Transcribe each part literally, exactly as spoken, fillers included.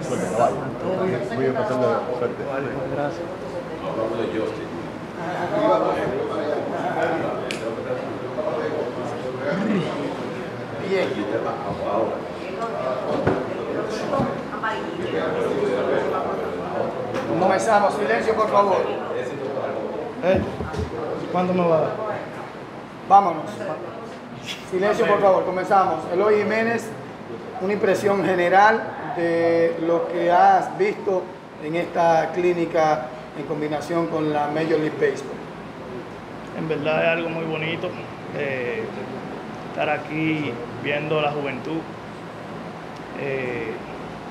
Suerte, caballo. Voy a pasar la suerte. Gracias. Hablamos de Justin. Bien. Comenzamos. Silencio, por favor. ¿Eh? ¿Cuánto me va a dar? Vámonos. Silencio, por favor. Comenzamos. Eloy Jiménez, una impresión general de lo que has visto en esta clínica en combinación con la Major League Baseball. En verdad es algo muy bonito, eh, estar aquí viendo la juventud, eh,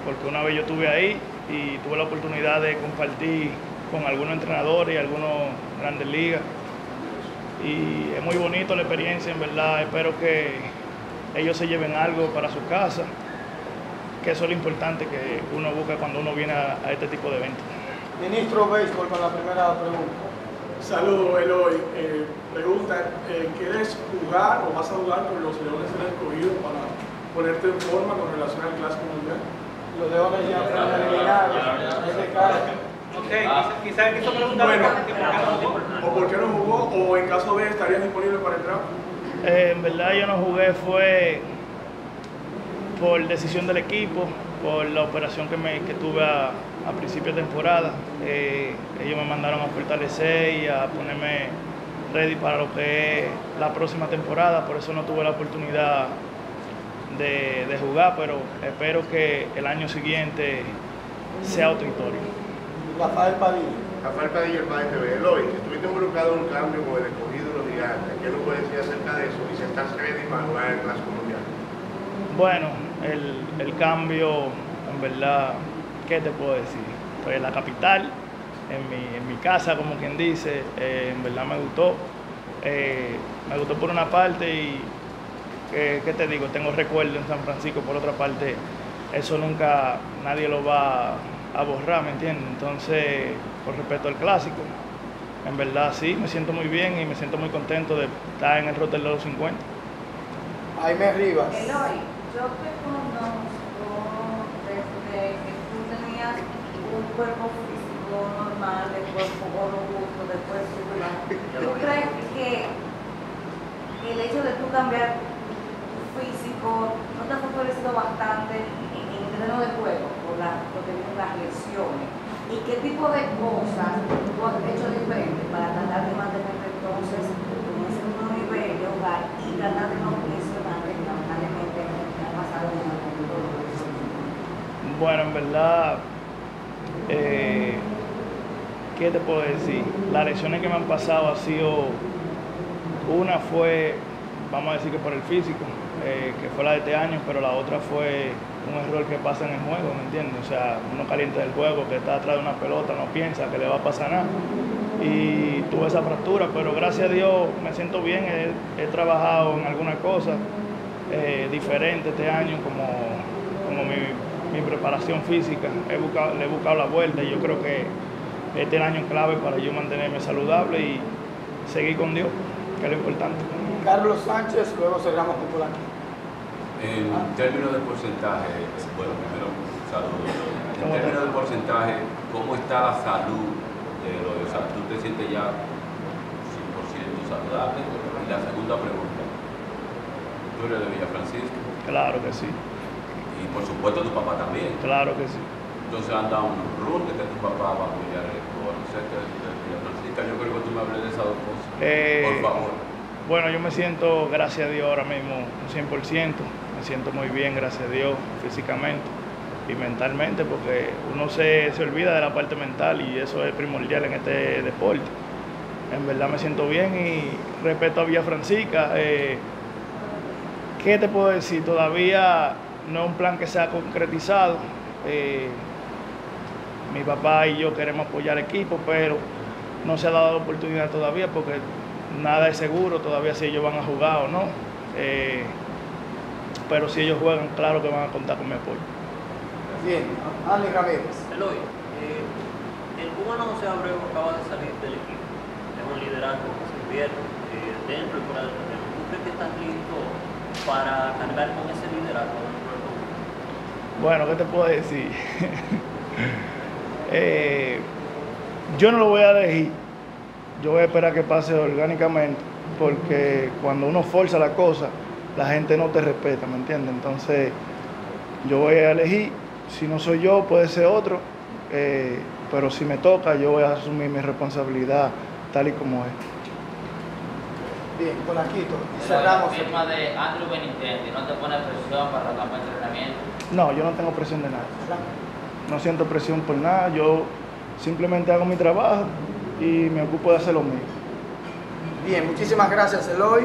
porque una vez yo estuve ahí y tuve la oportunidad de compartir con algunos entrenadores y algunos grandes ligas, y es muy bonito la experiencia, en verdad. Espero que ellos se lleven algo para su casa, que eso es lo importante que uno busca cuando uno viene a, a este tipo de eventos. Ministro Béisbol, con la primera pregunta. Saludos, Eloy. Eh, pregunta, eh, ¿quieres jugar o vas a jugar con los Leones del Escogido para ponerte en forma con relación al Clásico Mundial? Los Leones ya están eliminados, ese caso. Ok, quizás quizá quiso preguntar. Bueno, ¿o por qué no jugó? ¿O en caso de estarías disponible para entrar? Eh, en verdad yo no jugué, fue por decisión del equipo, por la operación que, me, que tuve a, a principio de temporada. Eh, ellos me mandaron a fortalecer y a ponerme ready para lo que es la próxima temporada, por eso no tuve la oportunidad de, de jugar, pero espero que el año siguiente sea otra historia. Rafael Padilla. Rafael Padilla, el Padre T V. Eloy, estuviste involucrado en un cambio con el Escogido y los Gigantes. ¿Qué nos puedes decir acerca de eso? Y si estás ready para jugar en el Clásico Mundial. Bueno, el, el cambio, en verdad, ¿qué te puedo decir? Estoy en la capital, en mi, en mi casa, como quien dice, eh, en verdad me gustó. Eh, me gustó por una parte y, eh, ¿qué te digo? Tengo recuerdos en San Francisco, por otra parte, eso nunca, nadie lo va a borrar, ¿me entiendes? Entonces, con respecto al Clásico, en verdad sí, me siento muy bien y me siento muy contento de estar en el Road to los cincuenta. Jaime Rivas. Eloy, yo te conozco desde que tú tenías un cuerpo físico normal, de cuerpo robusto, de cuerpo circular. ¿Tú crees que el hecho de tú cambiar tu físico no te ha favorecido bastante en el terreno de juego por la, porque vienen las lesiones? ¿Y qué tipo de cosas tú has hecho diferente para tratar de mantenerte entonces en ese nuevo nivel de hogar y tratar de no lesionarte que lamentablemente ha pasado en el mundo? Bueno, en verdad, eh, ¿qué te puedo decir? Las lesiones que me han pasado ha sido, una fue, vamos a decir que por el físico, eh, que fue la de este año, pero la otra fue un error que pasa en el juego, ¿me entiendes? O sea, uno caliente del juego, que está atrás de una pelota, no piensa que le va a pasar nada. Y tuve esa fractura, pero gracias a Dios me siento bien, he, he trabajado en algunas cosas eh, diferentes este año, como, como mi... mi preparación física, he buscado, le he buscado la vuelta y yo creo que este es el año clave para yo mantenerme saludable y seguir con Dios, que es lo importante. Carlos Sánchez, luego cerramos con Polanco. En ah. términos del porcentaje, bueno, primero, saludos. En términos del porcentaje, ¿cómo está la salud de Eloy? O sea, ¿tú te sientes ya cien por ciento saludable? Y la segunda pregunta, ¿tú eres de Villa Francisca? Claro que sí. Y por supuesto tu papá también. Claro que sí. Entonces han dado un rol que tu papá va a apoyar el concepto de Villa Francisca. Yo creo que tú me hables de esas dos cosas. Eh, por favor. Bueno, yo me siento, gracias a Dios, ahora mismo un cien por ciento. Me siento muy bien, gracias a Dios, físicamente y mentalmente, porque uno se, se olvida de la parte mental y eso es primordial en este deporte. En verdad me siento bien y respeto a Villa Francisca. Eh, ¿Qué te puedo decir? Todavía no es un plan que se ha concretizado. Eh, mi papá y yo queremos apoyar el equipo, pero no se ha dado la oportunidad todavía porque nada es seguro todavía si ellos van a jugar o no. Eh, pero si ellos juegan, claro que van a contar con mi apoyo. Bien, Ángel Ravé. Eloy, eh, el cubano José Abreu acaba de salir del equipo. Es un liderazgo que se invierte eh, dentro y fuera del terreno. ¿Tú crees que estás listo para cargar con ese liderazgo? Bueno, ¿qué te puedo decir? eh, yo no lo voy a elegir. Yo voy a esperar que pase orgánicamente, porque cuando uno forza la cosa, la gente no te respeta, ¿me entiendes? Entonces, yo voy a elegir. Si no soy yo, puede ser otro. Eh, pero si me toca, yo voy a asumir mi responsabilidad tal y como es. Bien, por aquí todo. Cerramos. El tema de Andrew Benintendi, ¿no te pone presión para la campaña de entrenamiento? No, yo no tengo presión de nada. No siento presión por nada. Yo simplemente hago mi trabajo y me ocupo de hacer lo mismo. Bien, muchísimas gracias, Eloy.